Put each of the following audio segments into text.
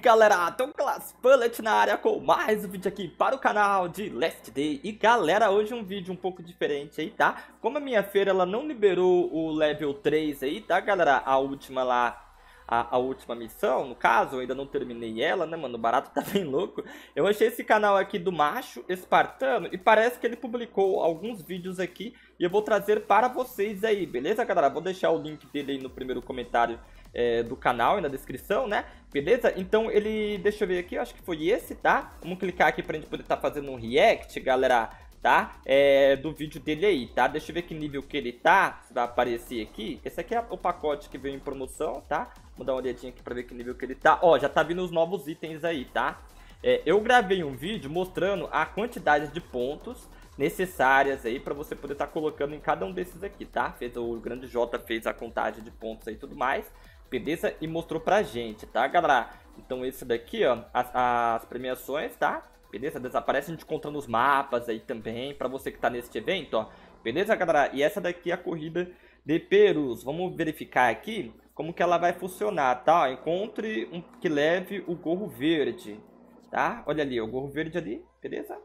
galera, Dolglas Bullet na área com mais um vídeo aqui para o canal de Last Day. E galera, hoje um vídeo um pouco diferente aí, tá? Como a minha feira ela não liberou o level 3 aí, tá galera? A última missão, no caso, eu ainda não terminei ela, né, mano? O barato tá bem louco. Eu achei esse canal aqui do Macho Espartano e parece que ele publicou alguns vídeos aqui e eu vou trazer para vocês aí, beleza, galera? Vou deixar o link dele aí no primeiro comentário do canal e na descrição, né? Beleza? Então ele... Deixa eu ver aqui, eu acho que foi esse, tá? Vamos clicar aqui pra gente poder estar fazendo um react, galera, tá? Do vídeo dele aí, tá? Deixa eu ver que nível que ele tá, se vai aparecer aqui. Esse aqui é o pacote que veio em promoção, tá? Vou dar uma olhadinha aqui pra ver que nível que ele tá. Ó, já tá vindo os novos itens aí, tá? Eu gravei um vídeo mostrando a quantidade de pontos necessárias aí pra você poder estar colocando em cada um desses aqui, tá? O Grande J fez a contagem de pontos aí e tudo mais, beleza? E mostrou pra gente, tá, galera? Então esse daqui, ó, as premiações, tá? Beleza? Desaparece a gente contando os mapas aí também, pra você que tá neste evento, ó. Beleza, galera? E essa daqui é a corrida de Perus. Vamos verificar aqui como que ela vai funcionar, tá? Ó, encontre um que leve o gorro verde, tá? Olha ali, ó, o gorro verde ali, beleza?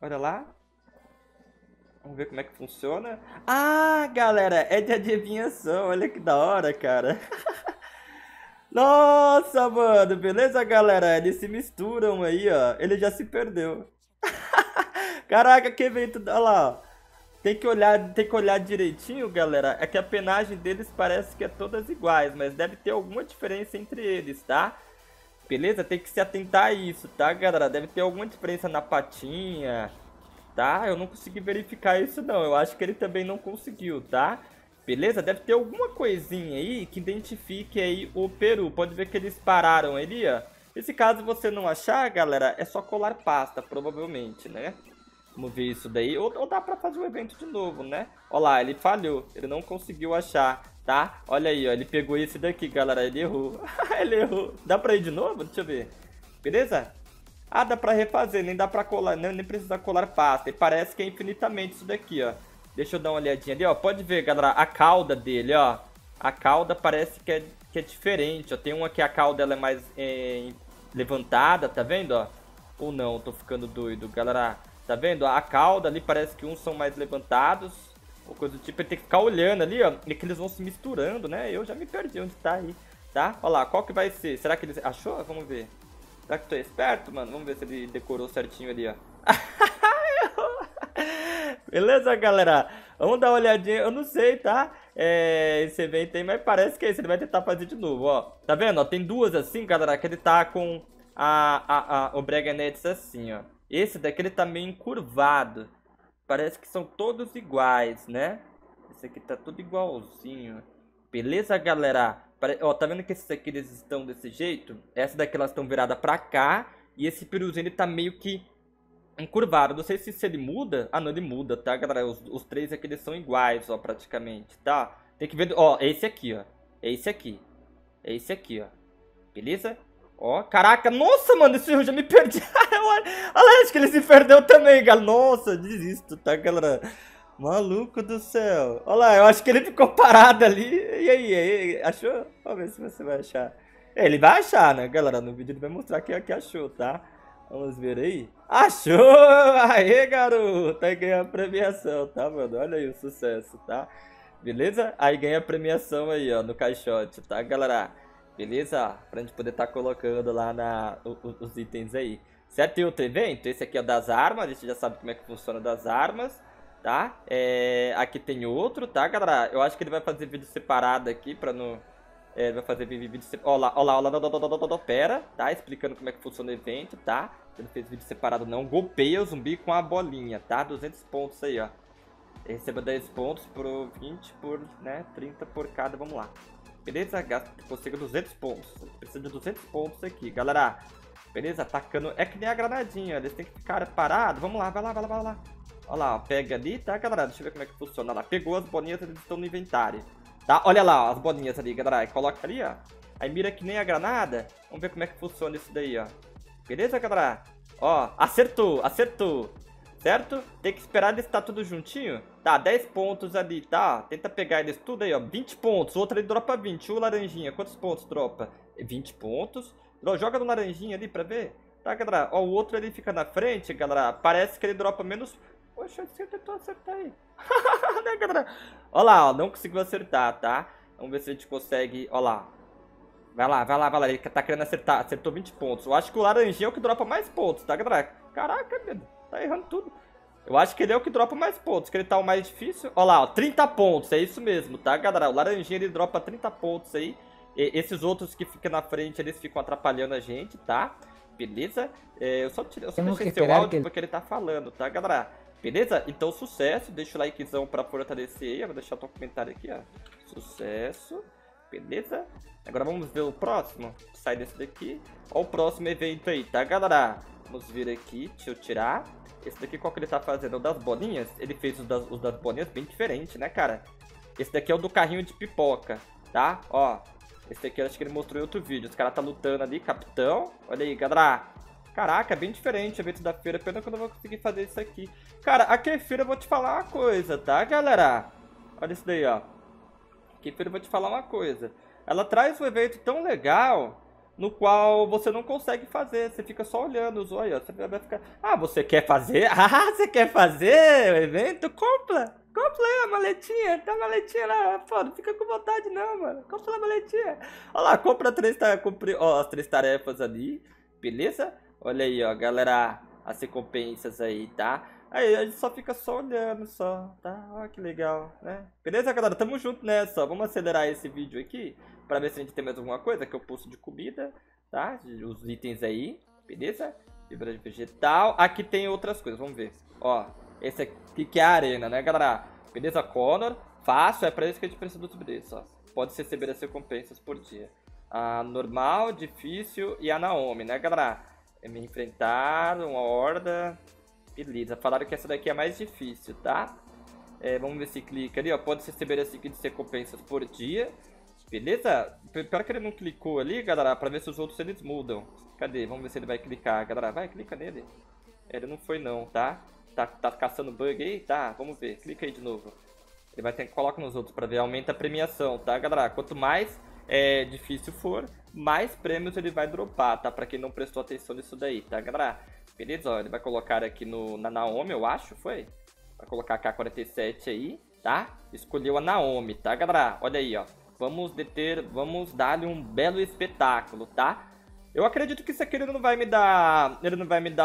Olha lá. Vamos ver como é que funciona. Ah, galera, é de adivinhação. Olha que da hora, cara. Nossa, mano, beleza, galera? Eles se misturam aí, ó. Ele já se perdeu. Caraca, que evento. Olha lá, ó. Tem que olhar direitinho, galera. É que a penagem deles parece que é todas iguais, mas deve ter alguma diferença entre eles, tá? Beleza? Tem que se atentar a isso, tá, galera? Deve ter alguma diferença na patinha, tá? Eu não consegui verificar isso, não. Eu acho que ele também não conseguiu, tá? Beleza? Deve ter alguma coisinha aí que identifique aí o Peru. Pode ver que eles pararam ali, ó. Nesse caso, você não achar, galera, é só colar pasta, provavelmente, né? Vamos ver isso daí. Ou dá pra fazer o evento de novo, né? Olha lá, ele falhou. Ele não conseguiu achar, tá? Olha aí, ó. Ele pegou esse daqui, galera. Ele errou. Ele errou. Dá pra ir de novo? Deixa eu ver. Beleza? Ah, dá pra refazer. Nem dá pra colar. Nem precisa colar pasta. E parece que é infinitamente isso daqui, ó. Deixa eu dar uma olhadinha ali, ó. Pode ver, galera. A cauda dele, ó. A cauda parece que é diferente, ó. Tem uma que a cauda ela é mais levantada, tá vendo, ó? Ou não? Tô ficando doido, galera. Tá vendo? A cauda ali parece que uns são mais levantados, ou coisa do tipo. Ele tem que ficar olhando ali, ó. E que eles vão se misturando, né? Eu já me perdi onde tá aí, tá? Olha lá, qual que vai ser? Será que ele achou? Vamos ver. Será que tu é esperto, mano? Vamos ver se ele decorou certinho ali, ó. Beleza, galera? Vamos dar uma olhadinha. Eu não sei, tá? Esse evento aí, mas parece que é isso. Ele vai tentar fazer de novo, ó. Tá vendo? Ó, tem duas assim, galera, que ele tá com o Breganetes assim, ó. Esse daqui ele tá meio encurvado. Parece que são todos iguais, né? Esse aqui tá tudo igualzinho. Beleza, galera? Ó, tá vendo que esses aqui eles estão desse jeito? Essa daqui elas estão viradas pra cá. E esse peruzinho ele tá meio que encurvado. Não sei se ele muda. Ah, não, ele muda, tá, galera? Os três aqui eles são iguais, ó, praticamente, tá? Tem que ver... Ó, é esse aqui, ó. É esse aqui. É esse aqui, ó. Beleza? Ó, caraca, nossa, mano, esse eu já me perdi. Olha, acho que ele se perdeu também, galera. Nossa, desisto, tá, galera? Maluco do céu. Olha lá, eu acho que ele ficou parado ali. E aí, achou? Vamos ver se você vai achar. Ele vai achar, né, galera? No vídeo ele vai mostrar que achou, tá? Vamos ver aí. Achou! Aê, garoto! Aí ganhou a premiação, tá, mano? Olha aí o sucesso, tá? Beleza? Aí ganha a premiação aí, ó, no caixote, tá, galera? Beleza? Pra gente poder estar colocando lá os itens aí. Certo? Tem outro evento. Esse aqui é o das armas. A gente já sabe como é que funciona das armas, tá? Aqui tem outro, tá, galera? Eu acho que ele vai fazer vídeo separado aqui pra não... Ele vai fazer vídeo separado. Olha lá, pera, tá? Explicando como é que funciona o evento, tá? Ele não fez vídeo separado, não. Golpeia o zumbi com a bolinha, tá? 200 pontos aí, ó. Receba 10 pontos por 20 por, né? 30 por cada, vamos lá. Beleza? Gasta, consiga 200 pontos. Precisa de 200 pontos aqui, galera. Beleza? Atacando. É que nem a granadinha, eles têm que ficar parados. Vamos lá, vai lá, vai lá, vai lá. Olha lá, ó, pega ali, tá, galera? Deixa eu ver como é que funciona. Olha lá, pegou as bolinhas, eles estão no inventário. Tá? Olha lá, ó, as bolinhas ali, galera. Coloca ali, ó. Aí mira que nem a granada. Vamos ver como é que funciona isso daí, ó. Beleza, galera? Ó, acertou, acertou. Certo? Tem que esperar eles estar tudo juntinho. Tá, 10 pontos ali, tá? Tenta pegar eles tudo aí, ó. 20 pontos. O outro ali dropa 20. O laranjinha, quantos pontos dropa? 20 pontos. Joga no laranjinha ali pra ver. Tá, galera? Ó, o outro ali fica na frente, galera. Parece que ele dropa menos... Poxa, você tentou acertar aí. Né, galera? Ó lá, ó. Não conseguiu acertar, tá? Vamos ver se a gente consegue... Ó lá. Vai lá, vai lá, vai lá. Ele tá querendo acertar. Acertou 20 pontos. Eu acho que o laranjinha é o que dropa mais pontos, tá, galera? Caraca, medo. Tá errando tudo. Eu acho que ele é o que dropa mais pontos, que ele tá o mais difícil. Ó lá, ó, 30 pontos, é isso mesmo, tá, galera? O laranjinha, ele dropa 30 pontos aí. E esses outros que ficam na frente, eles ficam atrapalhando a gente, tá? Beleza? É, eu só deixei seu áudio porque ele tá falando, tá, galera? Beleza? Então, sucesso. Deixa o likezão pra fortalecer aí. Eu vou deixar o teu comentário aqui, ó. Sucesso. Beleza? Agora vamos ver o próximo. Sai desse daqui. Ó o próximo evento aí, tá, galera? Vamos vir aqui, deixa eu tirar. Esse daqui, qual que ele tá fazendo? O das bolinhas? Ele fez os das bolinhas bem diferente, né, cara? Esse daqui é o do carrinho de pipoca, tá? Ó, esse daqui eu acho que ele mostrou em outro vídeo. Os caras tá lutando ali, capitão. Olha aí, galera. Caraca, bem diferente o evento da feira. Pena que eu não vou conseguir fazer isso aqui. Cara, aqui é feira, eu vou te falar uma coisa, tá, galera? Olha isso daí, ó. Aqui é feira, eu vou te falar uma coisa. Ela traz um evento tão legal... No qual você não consegue fazer, você fica só olhando os olhos, você vai ficar... Ah, você quer fazer? Ah, você quer fazer o evento? Compra! Compra aí a maletinha, tá a maletinha lá, pô, não fica com vontade não, mano. Compra a maletinha. Olha lá, compra as três tarefas ali, beleza? Olha aí, ó, galera, as recompensas aí, tá? Aí a gente só fica só olhando, só, tá? Olha que legal, né? Beleza, galera? Tamo junto nessa, vamos acelerar esse vídeo aqui. Pra ver se a gente tem mais alguma coisa, que eu posto de comida, tá? Os itens aí, beleza? Fibra de vegetal. Aqui tem outras coisas, vamos ver. Ó, esse aqui que é a arena, né, galera? Beleza, Connor? Fácil, é pra isso que a gente precisa do isso, ó. Pode-se receber as recompensas por dia. A normal, difícil e a Naomi, né, galera? Me enfrentar, uma horda. Beleza, falaram que essa daqui é mais difícil, tá? É, vamos ver se clica ali, ó. Pode-se receber as seguintes recompensas por dia. Beleza? Pior que ele não clicou ali, galera, pra ver se os outros eles mudam. Cadê? Vamos ver se ele vai clicar, galera. Vai, clica nele. Ele não foi não, tá? Tá caçando bug aí? Tá, vamos ver. Clica aí de novo. Ele vai ter que colocar nos outros pra ver. Aumenta a premiação, tá, galera? Quanto mais difícil for, mais prêmios ele vai dropar, tá? Pra quem não prestou atenção nisso daí, tá, galera? Beleza? Ó, ele vai colocar aqui na Naomi, eu acho, foi? Vai colocar a K47 aí, tá? Escolheu a Naomi, tá, galera? Olha aí, ó. Vamos dar-lhe um belo espetáculo, tá? Eu acredito que isso aqui ele não vai me dar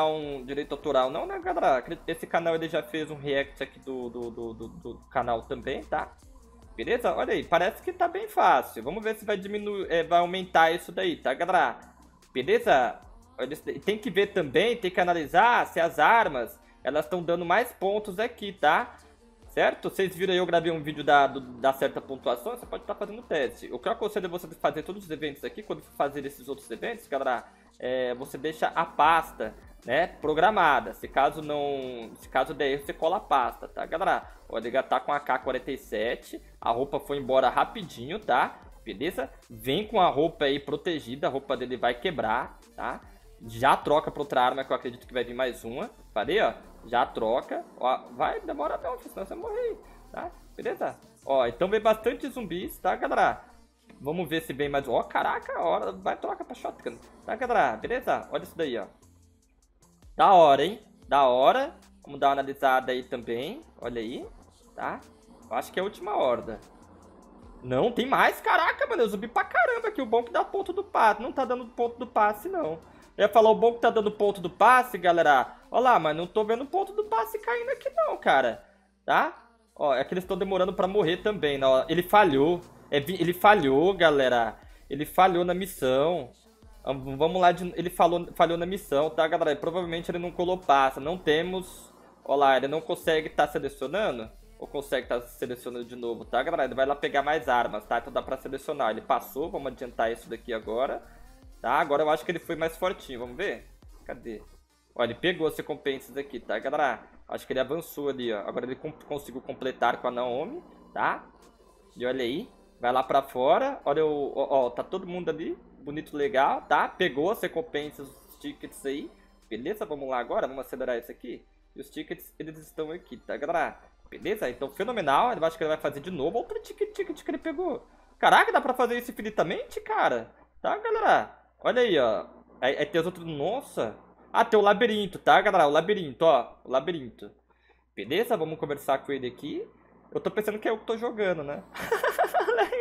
um direito autoral não, né, galera? Esse canal ele já fez um react aqui do canal também, tá? Beleza? Olha aí, parece que tá bem fácil. Vamos ver se vai diminuir, vai aumentar isso daí, tá, galera? Beleza? Tem que ver também, tem que analisar se as armas, elas estão dando mais pontos aqui, tá? Certo? Vocês viram aí, eu gravei um vídeo da certa pontuação, você pode estar fazendo teste. O que eu aconselho é você fazer todos os eventos aqui, quando for fazer esses outros eventos, galera, você deixa a pasta, né, programada. Se caso der erro, você cola a pasta, tá, galera? Olha, ele já tá com a K47, a roupa foi embora rapidinho, tá? Beleza? Vem com a roupa aí protegida, a roupa dele vai quebrar, tá? Já troca pra outra arma, que eu acredito que vai vir mais uma. Falei, ó. Já troca. Ó, vai, demora não, senão você morrer. Tá? Beleza? Ó, então vem bastante zumbis, tá, galera? Vamos ver se vem mais... Ó, caraca, ó, vai, troca pra shotgun. Tá, galera? Beleza? Olha isso daí, ó. Da hora, hein? Da hora. Vamos dar uma analisada aí também. Olha aí, tá? Eu acho que é a última horda. Não, tem mais? Caraca, mano, eu zumbi pra caramba aqui. O bom que dá ponto do passe. Não tá dando ponto do passe, não. Eu ia falar, o bom que tá dando ponto do passe, galera. Olha lá, mas não tô vendo ponto do passe caindo aqui não, cara. Tá? Ó, é que eles estão demorando pra morrer também, né? Ó, ele falhou. Ele falhou, galera. Ele falhou na missão. Vamos lá, ele falhou na missão, tá, galera? E provavelmente ele não colou passa. Não temos... Olha lá, ele não consegue tá selecionando. Ou consegue tá selecionando de novo, tá, galera? Ele vai lá pegar mais armas, tá? Então dá pra selecionar. Ele passou, vamos adiantar isso daqui agora. Tá, agora eu acho que ele foi mais fortinho, vamos ver? Cadê? Ó, ele pegou as recompensas aqui, tá, galera? Acho que ele avançou ali, ó. Agora ele conseguiu completar com a Naomi, tá? E olha aí, vai lá pra fora. Olha o... Ó, tá todo mundo ali. Bonito, legal, tá? Pegou as recompensas, os tickets aí. Beleza, vamos lá agora, vamos acelerar isso aqui. E os tickets, eles estão aqui, tá, galera? Beleza? Então, fenomenal. Eu acho que ele vai fazer de novo. Outro ticket que ele pegou. Caraca, dá pra fazer isso infinitamente, cara? Tá, galera? Olha aí, ó. Aí tem os outros... Nossa! Ah, tem o labirinto, tá, galera? O labirinto, ó. O labirinto. Beleza? Vamos conversar com ele aqui. Eu tô pensando que é eu que tô jogando, né?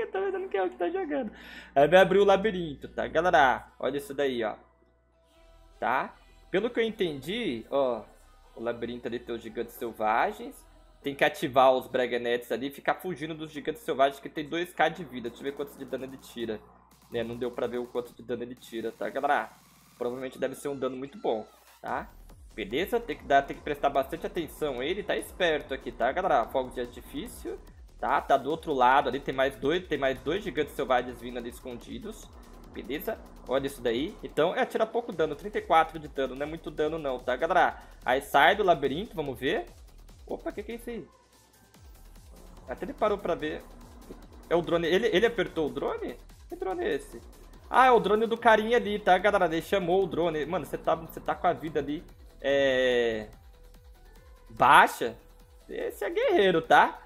Eu tô pensando que é eu que tô jogando. Aí vai abrir o labirinto, tá, galera? Olha isso daí, ó. Tá? Pelo que eu entendi, ó. O labirinto ali tem os gigantes selvagens. Tem que ativar os Breganetes ali e ficar fugindo dos gigantes selvagens que tem 2.000 de vida. Deixa eu ver quanto de dano ele tira. Né, não deu pra ver o quanto de dano ele tira, tá, galera? Provavelmente deve ser um dano muito bom, tá? Beleza? Tem que prestar bastante atenção. Ele tá esperto aqui, tá, galera? Fogo de artifício, tá? Tá do outro lado ali, tem mais dois gigantes selvagens vindo ali escondidos. Beleza? Olha isso daí. Então, tira pouco dano, 34 de dano. Não é muito dano não, tá, galera? Aí sai do labirinto, vamos ver. Opa, o que é isso aí? Até ele parou pra ver. É o drone. Ele apertou o drone? Que drone é esse? Ah, é o drone do carinha ali, tá, galera? Ele chamou o drone. Mano, você tá com a vida ali baixa. Esse é guerreiro, tá?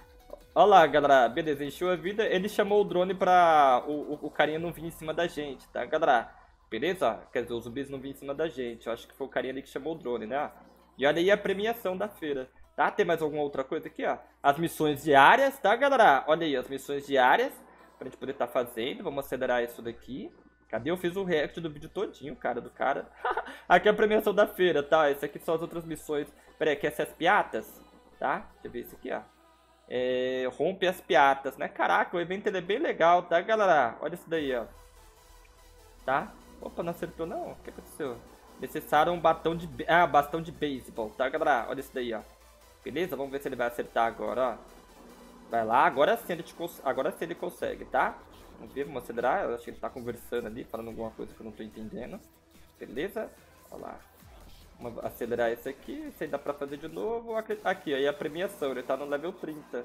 Olha lá, galera. Beleza, encheu a vida. Ele chamou o drone pra o carinha não vir em cima da gente, tá, galera? Beleza? Quer dizer, os zumbis não vêm em cima da gente. Eu acho que foi o carinha ali que chamou o drone, né? E olha aí a premiação da feira. Tá? Tem mais alguma outra coisa aqui, ó. As missões diárias, tá, galera? Olha aí, as missões diárias. Pra gente poder estar fazendo. Vamos acelerar isso daqui. Cadê? Eu fiz o react do vídeo todinho, cara, do cara. Aqui é a premiação da feira, tá? Esse aqui são as outras missões. Pera aí, aqui é essas piatas, tá? Deixa eu ver isso aqui, ó. Rompe as piatas, né? Caraca, o evento ele é bem legal, tá, galera? Olha isso daí, ó. Tá? Opa, não acertou, não? O que aconteceu? Necessaram um bastão de beisebol, tá, galera? Olha isso daí, ó. Beleza? Vamos ver se ele vai acertar agora, ó. Vai lá, agora sim ele consegue, tá? Vamos ver, vamos acelerar. Eu acho que ele tá conversando ali, falando alguma coisa que eu não tô entendendo. Beleza? Olha lá. Vamos acelerar esse aqui. Isso aí dá pra fazer de novo. Aqui, aí a premiação. Ele tá no level 30.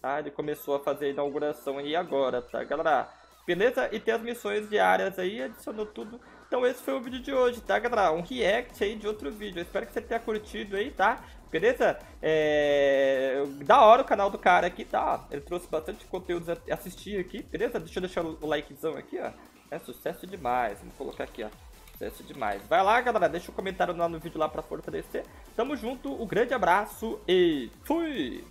Tá? Ele começou a fazer a inauguração aí agora, tá, galera? Beleza? E tem as missões diárias aí, adicionou tudo. Então esse foi o vídeo de hoje, tá, galera? Um react aí de outro vídeo. Eu espero que você tenha curtido aí, tá? Beleza? Da hora o canal do cara aqui, tá? Ele trouxe bastante conteúdo a assistir aqui, beleza? Deixa eu deixar o likezão aqui, ó. É sucesso demais. Vamos colocar aqui, ó. Sucesso demais. Vai lá, galera. Deixa um comentário lá no vídeo lá pra fortalecer. Tamo junto. Um grande abraço e fui!